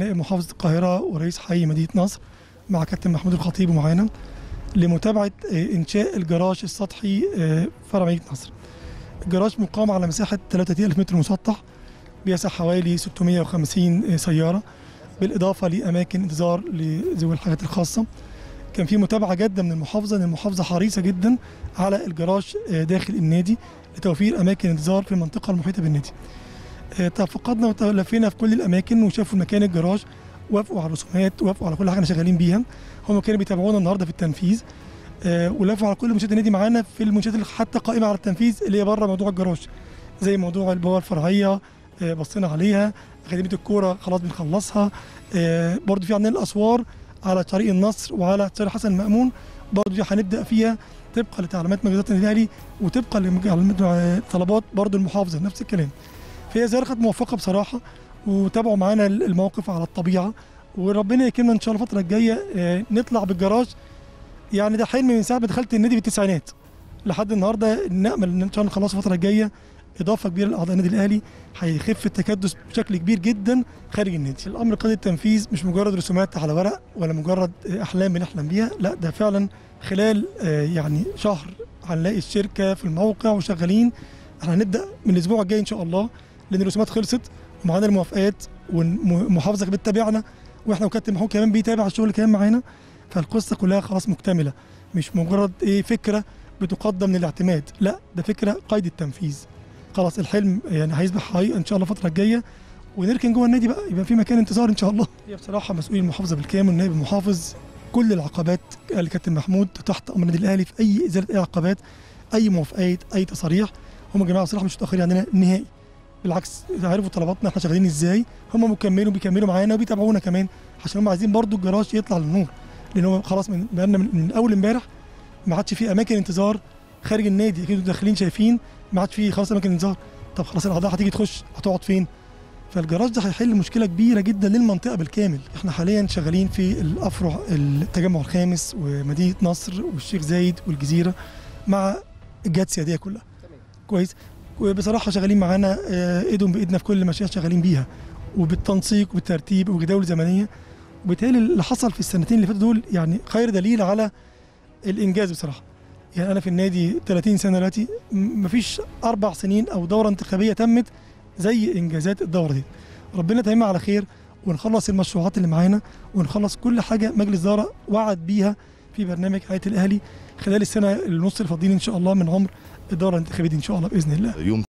نائب محافظة القاهرة ورئيس حي مدينة نصر مع كابتن محمود الخطيب معانا لمتابعة إنشاء الجراج السطحي فرع مدينة نصر. الجراج مقام على مساحة 3000 متر مسطح بيسع حوالي 650 سيارة، بالإضافة لأماكن انتظار لذوي الحاجات الخاصة. كان في متابعة جادة من المحافظة، إن المحافظة حريصة جدا على الجراج داخل النادي لتوفير أماكن انتظار في المنطقة المحيطة بالنادي. تفقدنا وتلفينا في كل الاماكن وشافوا مكان الجراج، وافقوا على الرسومات، وافقوا على كل حاجه احنا شغالين بيها. هم كانوا بيتابعونا النهارده في التنفيذ، ولفوا على كل منشات النادي معانا في المنشات اللي حتى قائمه على التنفيذ اللي هي بره موضوع الجراج، زي موضوع البوابه الفرعيه بصينا عليها، اكاديميه الكوره خلاص بنخلصها، برضو في عندنا الاسوار على طريق النصر وعلى طريق حسن مأمون، برضو دي هنبدا فيها طبقا لتعليمات مجلس النادي الاهلي وطبقا لطلبات برضو المحافظه نفس الكلام. هي زيارة كانت موفقة بصراحة، وتابعوا معانا الموقف على الطبيعة، وربنا يكرمنا إن شاء الله الفترة الجاية نطلع بالجراج. يعني ده حلم من ساعة ما دخلت النادي بالتسعينات لحد النهاردة، نأمل إن شاء الله نخلصه الفترة الجاية. إضافة كبيرة لأعضاء النادي الأهلي، هيخف التكدس بشكل كبير جدا خارج النادي. الأمر قد التنفيذ مش مجرد رسومات على ورق ولا مجرد أحلام بنحلم بيها، لا ده فعلا خلال يعني شهر هنلاقي الشركة في الموقع وشغالين. احنا هنبدأ من الأسبوع الجاي إن شاء الله، لأن الرسومات خلصت ومعانا الموافقات والمحافظة بتتابعنا، واحنا وكابتن محمود كمان بيتابع الشغل كمان معانا. فالقصة كلها خلاص مكتملة، مش مجرد فكرة بتقدم للاعتماد، لا ده فكرة قيد التنفيذ. خلاص الحلم يعني هيصبح حقيقة إن شاء الله الفترة الجاية، ونركن جوه النادي بقى، يبقى في مكان انتظار إن شاء الله. هي بصراحة مسؤولي المحافظة بالكامل، نائب المحافظ، كل العقبات قال كابتن محمود تحت أمر النادي الأهلي في أي إزالة أي عقبات، أي موافقات، أي تصاريح. هم يا جماعة بصراحة مش متأخرين عندنا نهائي، بالعكس عرفوا طلباتنا احنا شغالين ازاي، هم بيكملوا معانا وبيتابعونا كمان، عشان هم عايزين برضو الجراج يطلع للنور، لان هو خلاص من اول امبارح ما عادش في اماكن انتظار خارج النادي. اكيد داخلين شايفين ما عادش في خلاص اماكن انتظار. طب خلاص الاعضاء هتيجي تخش، هتقعد فين؟ فالجراج ده هيحل مشكله كبيره جدا للمنطقه بالكامل. احنا حاليا شغالين في الافرع التجمع الخامس ومدينه نصر والشيخ زايد والجزيره مع الجهات السياديه كلها. كويس، وبصراحه شغالين معانا ايدهم بايدنا في كل المشاريع شغالين بيها، وبالتنسيق وبالترتيب وجداول زمنيه. وبالتالي اللي حصل في السنتين اللي فاتوا دول يعني خير دليل على الانجاز بصراحه. يعني انا في النادي 30 سنه دلوقتي، مفيش 4 سنين او دوره انتخابيه تمت زي انجازات الدوره دي. ربنا يتممها على خير، ونخلص المشروعات اللي معانا، ونخلص كل حاجه مجلس اداره وعد بيها في برنامج حياة الاهلي خلال السنه ونص الفاضلين ان شاء الله من عمر الدوره الانتخابيه دي ان شاء الله باذن الله.